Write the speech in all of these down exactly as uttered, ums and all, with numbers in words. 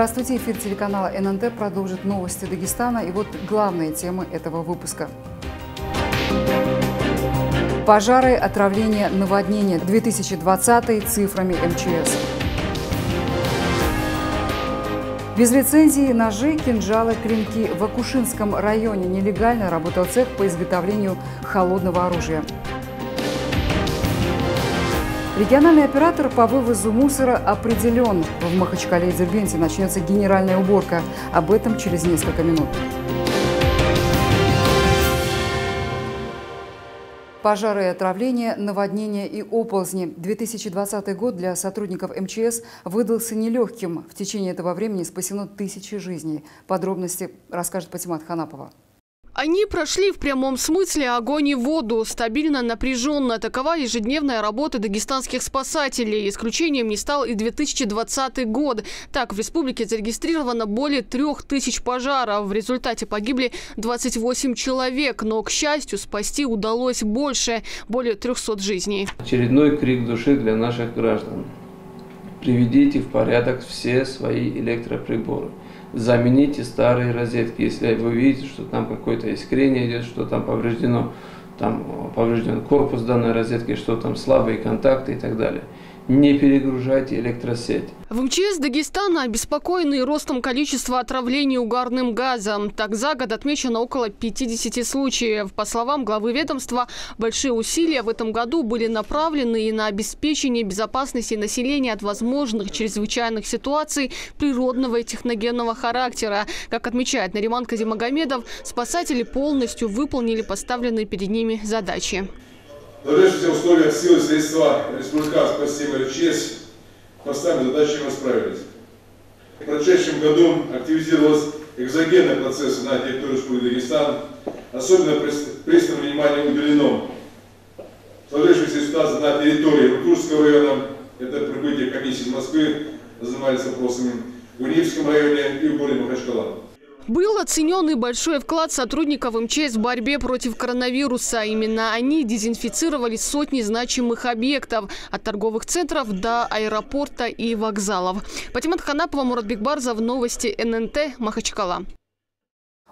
Здравствуйте, эфир телеканала эн эн тэ продолжит новости Дагестана. И вот главные темы этого выпуска. Пожары, отравление, наводнение. две тысячи двадцатый цифрами эм че эс. Без лицензии ножи, кинжалы, клинки. В Акушинском районе нелегально работал цех по изготовлению холодного оружия. Региональный оператор по вывозу мусора определен. В Махачкале и Дербенте начнется генеральная уборка. Об этом через несколько минут. Пожары и отравления, наводнения и оползни. две тысячи двадцатый год для сотрудников эм че эс выдался нелегким. В течение этого времени спасено тысячи жизней. Подробности расскажет Патимат Ханапова. Они прошли в прямом смысле огонь и воду. Стабильно, напряженно. Такова ежедневная работа дагестанских спасателей. Исключением не стал и две тысячи двадцатый год. Так, в республике зарегистрировано более трех тысяч пожаров. В результате погибли двадцать восемь человек. Но, к счастью, спасти удалось больше. Более трехсот жизней. Очередной крик души для наших граждан. Приведите в порядок все свои электроприборы. Замените старые розетки, если вы видите, что там какое-то искрение идет, что там повреждено, там поврежден корпус данной розетки, что там слабые контакты и так далее. Не перегружайте электросеть. В эм че эс Дагестана обеспокоены ростом количества отравлений угарным газом. Так, за год отмечено около пятидесяти случаев. По словам главы ведомства, большие усилия в этом году были направлены и на обеспечение безопасности населения от возможных чрезвычайных ситуаций природного и техногенного характера. Как отмечает Нариман Казимагомедов, спасатели полностью выполнили поставленные перед ними задачи. Даже в условиях силы средства республиканской системы эм че эс поставлены задачи мы справились. В прошедшем году активизировалась экзогенные процессы на территории Республики Дагестан. Особенно пристальное внимание уделено сложившейся ситуации на территории Рутульского района. Это прибытие комиссии из Москвы, занимались вопросами в Унивском районе и в городе Махачкала. Был оценен и большой вклад сотрудников эм че эс в борьбе против коронавируса. Именно они дезинфицировали сотни значимых объектов. От торговых центров до аэропорта и вокзалов. Патимат Ханапова, Мурат Бигбарза. В новости эн эн тэ. Махачкала.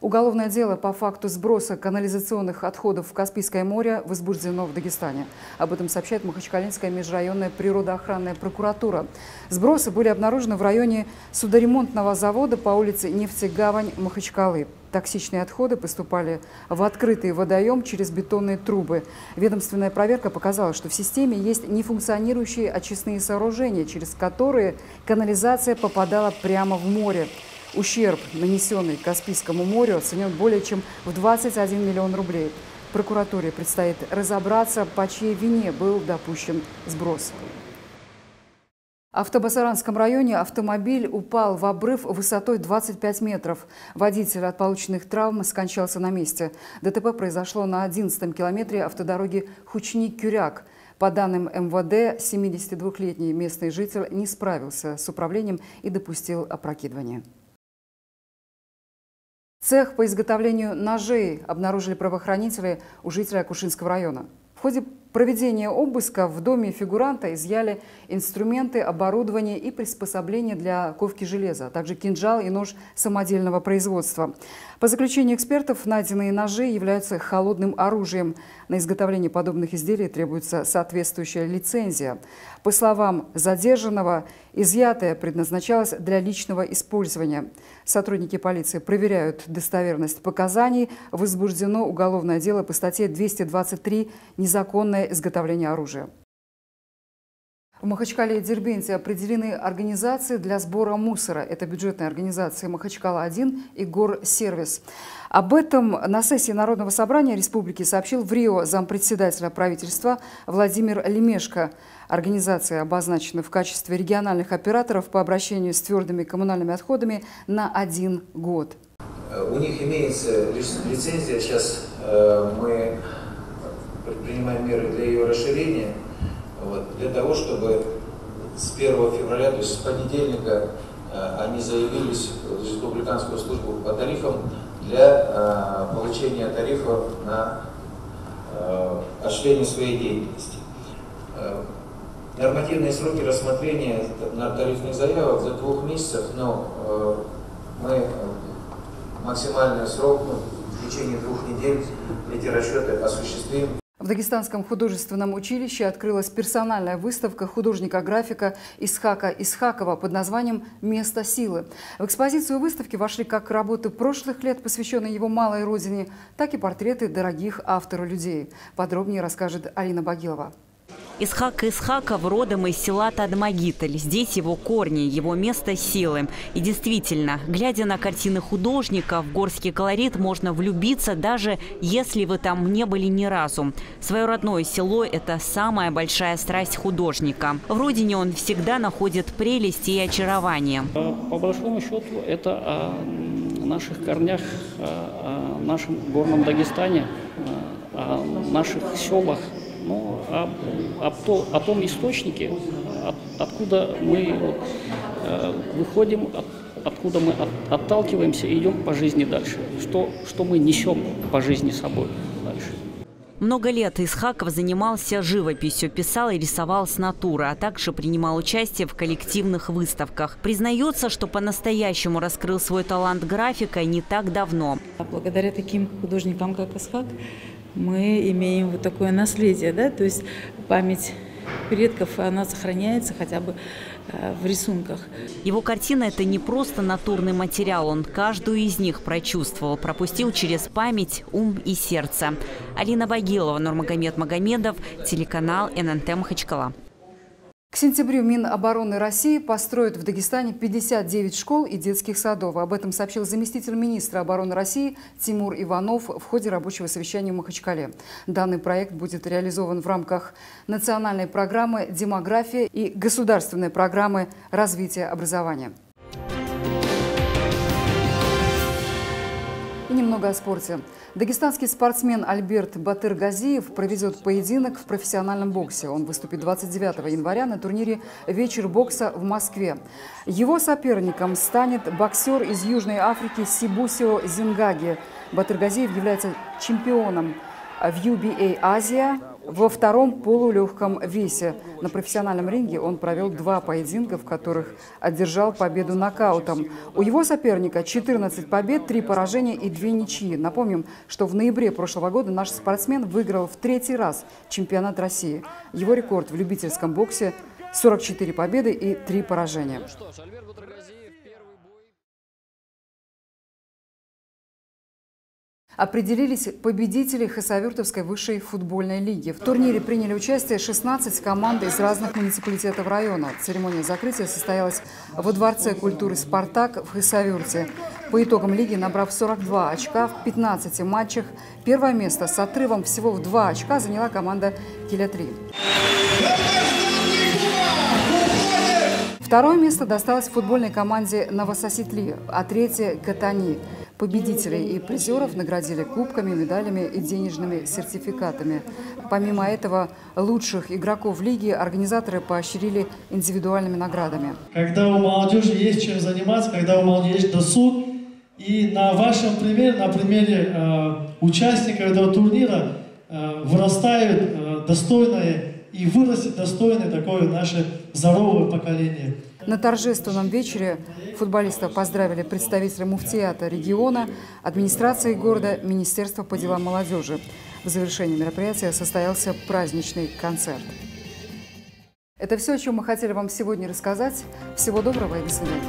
Уголовное дело по факту сброса канализационных отходов в Каспийское море возбуждено в Дагестане. Об этом сообщает Махачкалинская межрайонная природоохранная прокуратура. Сбросы были обнаружены в районе судоремонтного завода по улице Нефтегавань Махачкалы. Токсичные отходы поступали в открытый водоем через бетонные трубы. Ведомственная проверка показала, что в системе есть нефункционирующие очистные сооружения, через которые канализация попадала прямо в море. Ущерб, нанесенный Каспийскому морю, оценен более чем в двадцать один миллион рублей. Прокуратуре предстоит разобраться, по чьей вине был допущен сброс. В Автобасаранском районе автомобиль упал в обрыв высотой двадцать пять метров. Водитель от полученных травм скончался на месте. дэ тэ пэ произошло на одиннадцатом километре автодороги Хучни-Кюряк. По данным эм вэ дэ, семидесятидвухлетний местный житель не справился с управлением и допустил опрокидывание. Цех по изготовлению ножей обнаружили правоохранители у жителей Акушинского района. В ходе проведения обыска в доме фигуранта изъяли инструменты, оборудование и приспособления для ковки железа, а также кинжал и нож самодельного производства. По заключению экспертов, найденные ножи являются холодным оружием. На изготовление подобных изделий требуется соответствующая лицензия. По словам задержанного, изъятое предназначалось для личного использования. Сотрудники полиции проверяют достоверность показаний. Возбуждено уголовное дело по статье двести двадцать три «Незаконное изготовление оружия». В Махачкале и Дербенте определены организации для сбора мусора. Это бюджетные организации «Махачкала-один» и «Горсервис». Об этом на сессии Народного собрания республики сообщил в Рио зампредседателя правительства Владимир Лемешко. Организации обозначены в качестве региональных операторов по обращению с твердыми коммунальными отходами на один год. У них имеется лицензия. Сейчас мы предпринимаем меры для ее расширения. Вот, для того, чтобы с первого февраля, то есть с понедельника, они заявились в республиканскую службу по тарифам для получения тарифа на осуществление своей деятельности. Нормативные сроки рассмотрения тарифных заявок до двух месяцев, но мы максимальный срок в течение двух недель эти расчеты осуществим. В Дагестанском художественном училище открылась персональная выставка художника-графика Исхака Исхакова под названием «Место силы». В экспозицию выставки вошли как работы прошлых лет, посвященные его малой родине, так и портреты дорогих автору людей. Подробнее расскажет Алина Багилова. Исхак Исхаков родом из села Тадмагитль. Здесь его корни, его место силы. И действительно, глядя на картины художника, в горский колорит можно влюбиться, даже если вы там не были ни разу. Свое родное село – это самая большая страсть художника. В родине он всегда находит прелести и очарование. По большому счету, это о наших корнях, о нашем горном Дагестане, о наших селах. Ну, об, об то, о том источнике, от, откуда мы вот, э, выходим, от, откуда мы от, отталкиваемся и идем по жизни дальше, что, что мы несем по жизни собой дальше. Много лет Исхаков занимался живописью, писал и рисовал с натуры, а также принимал участие в коллективных выставках. Признается, что по-настоящему раскрыл свой талант графика не так давно. Благодаря таким художникам, как Исхак, мы имеем вот такое наследие, да, то есть память предков, она сохраняется хотя бы в рисунках. Его картина – это не просто натурный материал, он каждую из них прочувствовал, пропустил через память, ум и сердце. Алина Багилова, Нурмагомед Магомедов, телеканал эн эн тэ Махачкала. К сентябрю Минобороны России построят в Дагестане пятьдесят девять школ и детских садов. Об этом сообщил заместитель министра обороны России Тимур Иванов в ходе рабочего совещания в Махачкале. Данный проект будет реализован в рамках национальной программы «Демография» и государственной программы развития образования. И немного о спорте. Дагестанский спортсмен Альберт Батыргазиев проведет поединок в профессиональном боксе. Он выступит двадцать девятого января на турнире «Вечер бокса» в Москве. Его соперником станет боксер из Южной Африки Сибусио Зингаги. Батыргазиев является чемпионом в ю би эй Азия во втором полулегком весе. На профессиональном ринге он провел два поединка, в которых одержал победу нокаутом. У его соперника четырнадцать побед, три поражения и две ничьи. Напомним, что в ноябре прошлого года наш спортсмен выиграл в третий раз чемпионат России. Его рекорд в любительском боксе – сорок четыре победы и три поражения. Определились победители Хасавюртовской высшей футбольной лиги. В турнире приняли участие шестнадцать команд из разных муниципалитетов района. Церемония закрытия состоялась во Дворце культуры «Спартак» в Хасавюрте. По итогам лиги, набрав сорок два очка в пятнадцати матчах, первое место с отрывом всего в два очка заняла команда «Килятли». Второе место досталось футбольной команде «Новосаситли», а третье – «Каттани». Победителей и призеров наградили кубками, медалями и денежными сертификатами. Помимо этого, лучших игроков лиги организаторы поощрили индивидуальными наградами. Когда у молодежи есть чем заниматься, когда у молодежи есть досуг, и на вашем примере, на примере э, участников этого турнира э, вырастают э, достойные и вырастет достойное такое наше здоровое поколение. На торжественном вечере футболистов поздравили представители муфтията региона, администрации города, Министерства по делам молодежи. В завершении мероприятия состоялся праздничный концерт. Это все, о чем мы хотели вам сегодня рассказать. Всего доброго и до свидания.